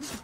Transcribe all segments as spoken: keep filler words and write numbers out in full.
Down.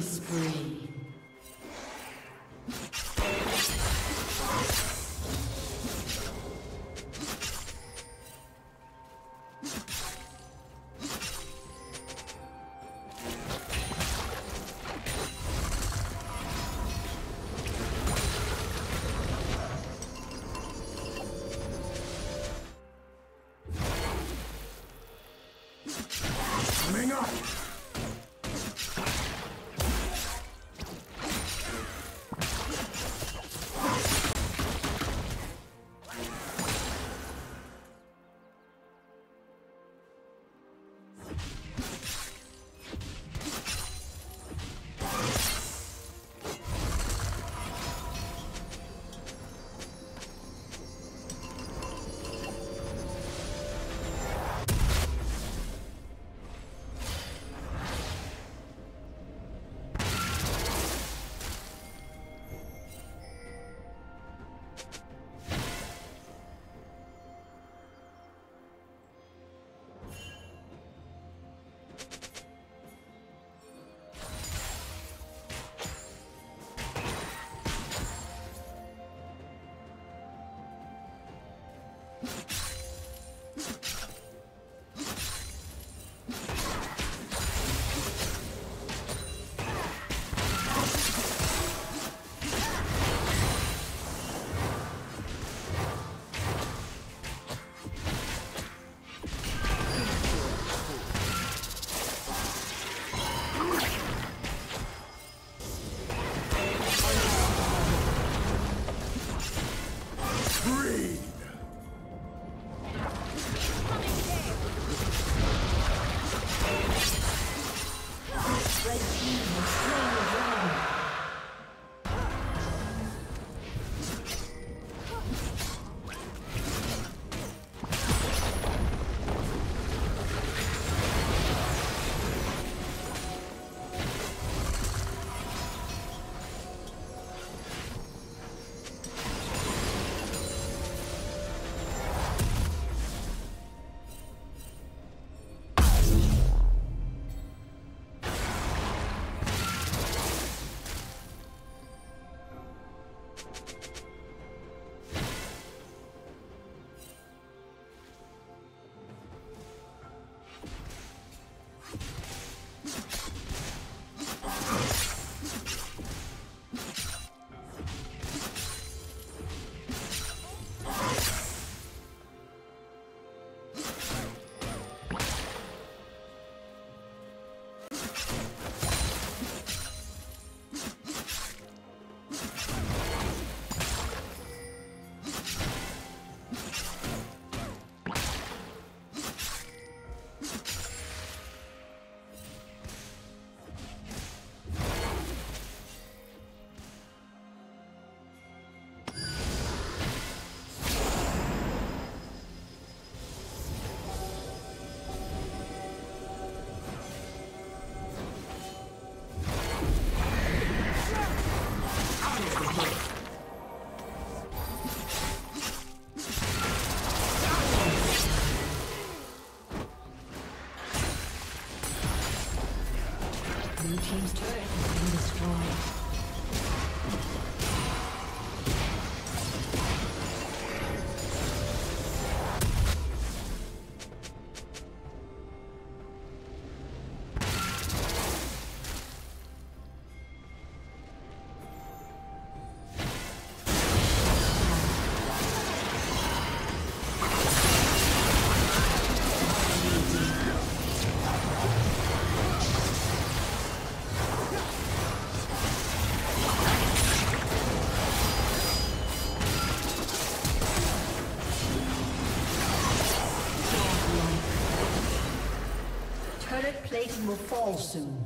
Spree. Team's turret has been destroyed. Plating will fall soon.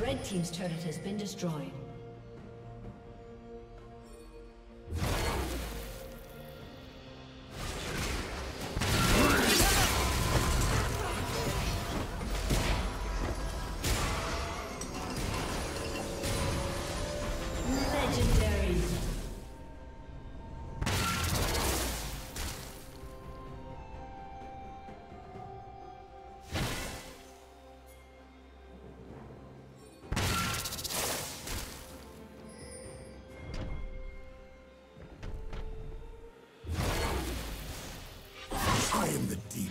Red Team's turret has been destroyed. Legendary. am the deep.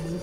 Blue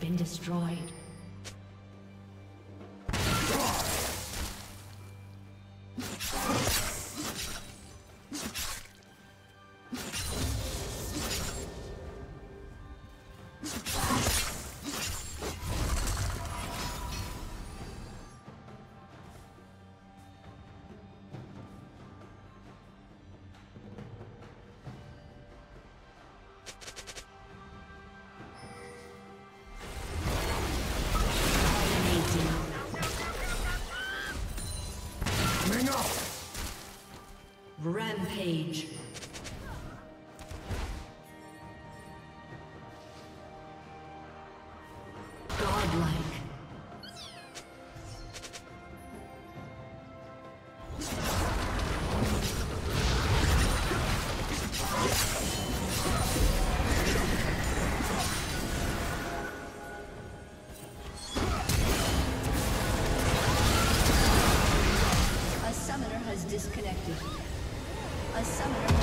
Been destroyed. Rampage. Godlike. A summoner has disconnected. A summoner